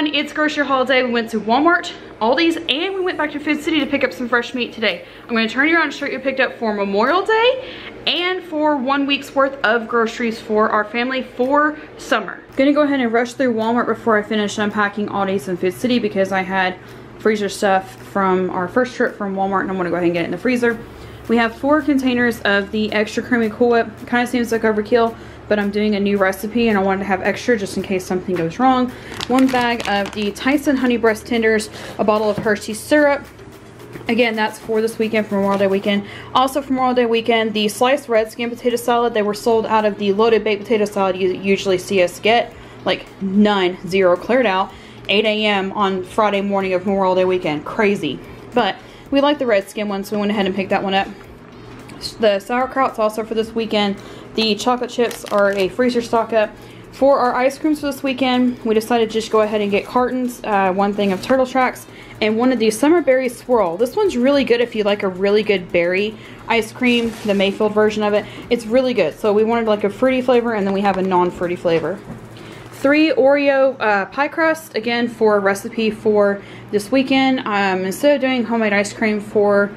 everyone, it's grocery haul day. We went to Walmart, Aldi's, and we went back to Food City to pick up some fresh meat today. I'm gonna turn you around and show you what we picked up for Memorial Day and for 1 week's worth of groceries for our family for summer. I'm gonna go ahead and rush through Walmart before I finish unpacking Aldi's and Food City because I had freezer stuff from our first trip from Walmart and I'm gonna go ahead and get it in the freezer. We have 4 containers of the extra creamy Cool Whip. Kind of seems like overkill, but I'm doing a new recipe and I wanted to have extra just in case something goes wrong. 1 bag of the Tyson honey breast tenders, a bottle of Hershey syrup. Again, that's for this weekend, for Memorial Day weekend. Also for Memorial Day weekend, the sliced red skin potato salad. They were sold out of the loaded baked potato salad you usually see us get, like none, zero, cleared out, 8 a.m. on Friday morning of Memorial Day weekend, crazy. But we like the red skin one, so we went ahead and picked that one up. The sauerkraut's also for this weekend. The chocolate chips are a freezer stock up. For our ice creams for this weekend, we decided to just go ahead and get cartons, 1 thing of Turtle Tracks, and 1 of the Summer Berry Swirl. This one's really good if you like a really good berry ice cream, the Mayfield version of it. It's really good. So we wanted like a fruity flavor, and then we have a non-fruity flavor. 3 Oreo pie crust, again, for a recipe for this weekend. Instead of doing homemade ice cream for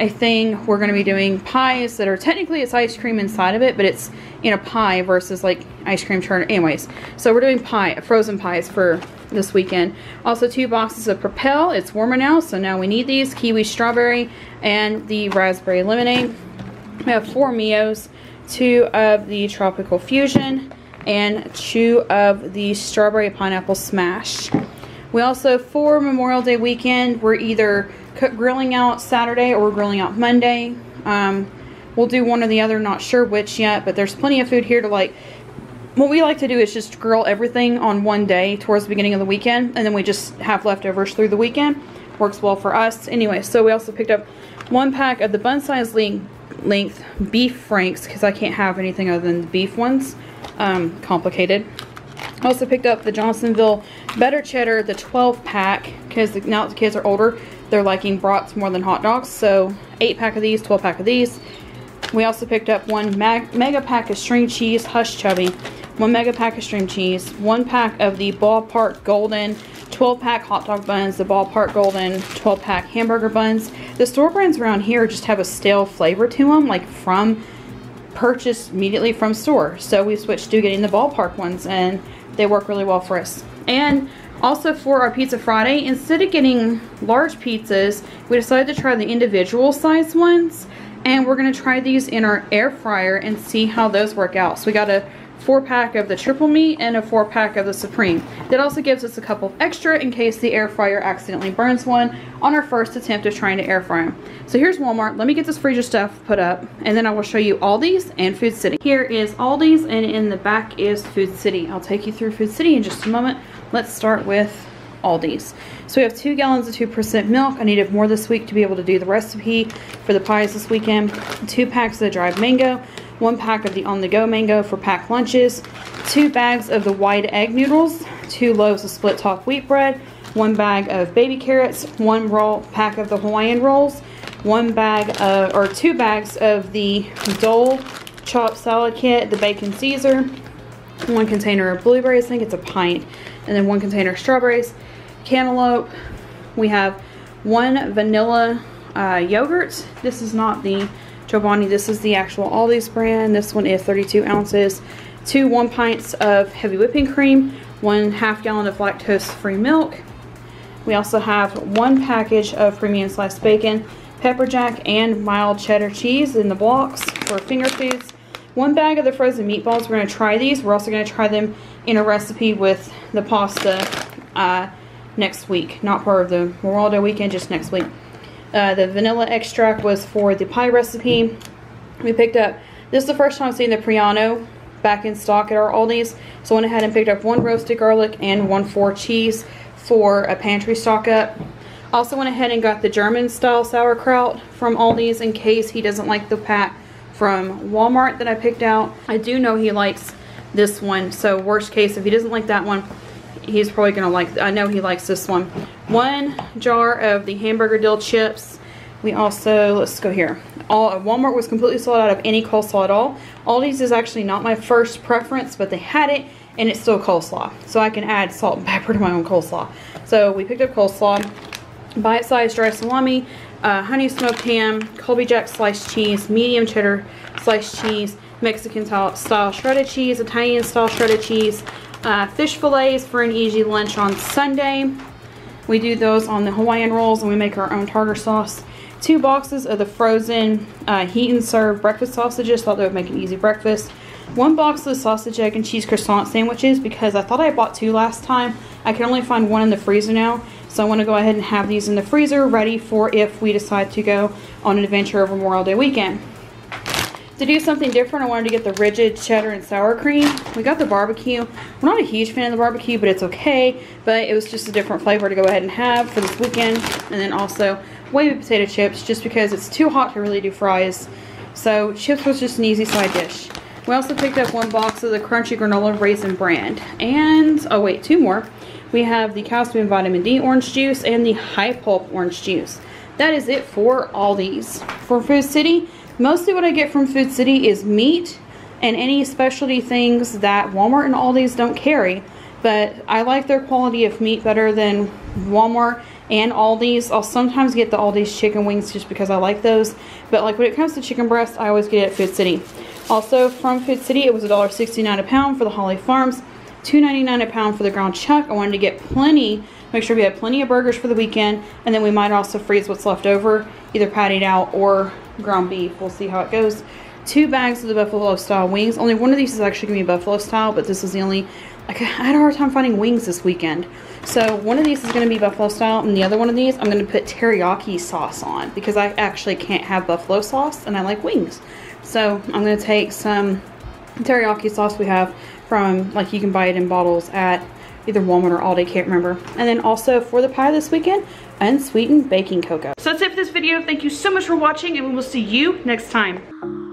a thing, we're going to be doing pies that are technically, it's ice cream inside of it, but it's in a pie versus like ice cream churn. Anyways, so we're doing pie, frozen pies for this weekend. Also 2 boxes of Propel. It's warmer now, so now we need these. Kiwi strawberry and the raspberry lemonade. We have 4 Mios, 2 of the tropical fusion and 2 of the strawberry pineapple smash. We also, for Memorial Day weekend, we're either grilling out Saturday or we're grilling out Monday. We'll do one or the other, not sure which yet, but there's plenty of food here to like. What we like to do is just grill everything on 1 day towards the beginning of the weekend, and then we just have leftovers through the weekend. Works well for us. Anyway, so we also picked up 1 pack of the bun size length beef franks because I can't have anything other than the beef ones. Complicated. I also picked up the Johnsonville Better Cheddar, the 12-pack, because now the kids are older, they're liking brats more than hot dogs, so 8-pack of these, 12-pack of these. We also picked up 1 mega pack of string cheese, Hush Chubby, 1 mega pack of string cheese, 1 pack of the Ballpark Golden 12-pack hot dog buns, the Ballpark Golden 12-pack hamburger buns. The store brands around here just have a stale flavor to them, like from purchased immediately from store, so we switched to getting the Ballpark ones and they work really well for us. And also for our Pizza Friday, instead of getting large pizzas, we decided to try the individual size ones, and we're going to try these in our air fryer and see how those work out. So we got a 4-pack of the triple meat and a 4-pack of the supreme. That also gives us a couple of extra in case the air fryer accidentally burns one on our first attempt of trying to air fry them. So here's Walmart. Let me get this freezer stuff put up and then I will show you Aldi's and Food City. Here is Aldi's and in the back is Food City. I'll take you through Food City in just a moment. Let's start with Aldi's. So we have 2 gallons of 2% milk. I needed more this week to be able to do the recipe for the pies this weekend. 2 packs of the dried mango, 1 pack of the on-the-go mango for packed lunches, 2 bags of the wide egg noodles, 2 loaves of split-top wheat bread, 1 bag of baby carrots, 1 pack of the Hawaiian rolls, 2 bags of the Dole chopped salad kit, the bacon Caesar, 1 container of blueberries, I think it's a pint, and then 1 container of strawberries, cantaloupe. We have 1 vanilla yogurt. This is not the Chobani, this is the actual Aldi's brand. This one is 32 ounces. 2 1-pints of heavy whipping cream, 1/2 gallon of lactose-free milk. We also have 1 package of premium sliced bacon, pepper jack, and mild cheddar cheese in the blocks for finger foods. 1 bag of the frozen meatballs. We're going to try these. We're also going to try them in a recipe with the pasta next week. Not part of the Memorial Day weekend, just next week. The vanilla extract was for the pie recipe. We picked up, this is the first time I've seen the Priano back in stock at our Aldi's. So I went ahead and picked up 1 roasted garlic and 1 4 cheese for a pantry stock up. Also went ahead and got the German style sauerkraut from Aldi's in case he doesn't like the pack from Walmart that I picked out. I do know he likes this one. So worst case, if he doesn't like that one, he's probably gonna like, I know he likes this one. 1 jar of the hamburger dill chips. We also, let's go here. Walmart was completely sold out of any coleslaw at all. Aldi's is actually not my first preference, but they had it and it's still coleslaw. So I can add salt and pepper to my own coleslaw. So we picked up coleslaw, bite-sized dry salami, honey smoked ham, Colby Jack sliced cheese, medium cheddar sliced cheese, Mexican style shredded cheese, Italian style shredded cheese, fish fillets for an easy lunch on Sunday. We do those on the Hawaiian rolls, and we make our own tartar sauce. 2 boxes of the frozen heat and serve breakfast sausages. Thought they would make an easy breakfast. 1 box of the sausage, egg, and cheese croissant sandwiches, because I thought I bought 2 last time. I can only find 1 in the freezer now. So I want to go ahead and have these in the freezer ready for if we decide to go on an adventure over Memorial Day weekend. To do something different, I wanted to get the rigid cheddar and sour cream. We got the barbecue. We're not a huge fan of the barbecue, but it's okay. But it was just a different flavor to go ahead and have for this weekend. And then also wavy potato chips, just because it's too hot to really do fries. So chips was just an easy side dish. We also picked up 1 box of the crunchy granola raisin bran. And, oh wait, 2 more. We have the Cow Spoon Vitamin D orange juice and the high pulp orange juice. That is it for Aldi's. For Food City, mostly what I get from Food City is meat and any specialty things that Walmart and Aldi's don't carry. But I like their quality of meat better than Walmart and Aldi's. I'll sometimes get the Aldi's chicken wings just because I like those. But like when it comes to chicken breast, I always get it at Food City. Also from Food City, it was $1.69 a pound for the Holly Farms, $2.99 a pound for the ground chuck. I wanted to get plenty, make sure we had plenty of burgers for the weekend, and then we might also freeze what's left over, either pattied out or ground beef. We'll see how it goes. 2 bags of the buffalo style wings. Only one of these is actually gonna be buffalo style, but this is the only, like, I had a hard time finding wings this weekend. So one of these is gonna be buffalo style, and the other one of these I'm gonna put teriyaki sauce on, because I actually can't have buffalo sauce and I like wings. So I'm gonna take some teriyaki sauce we have from, like, you can buy it in bottles at either Walmart or Aldi, can't remember. And then also for the pie this weekend, unsweetened baking cocoa. So that's it for this video. Thank you so much for watching, and we will see you next time.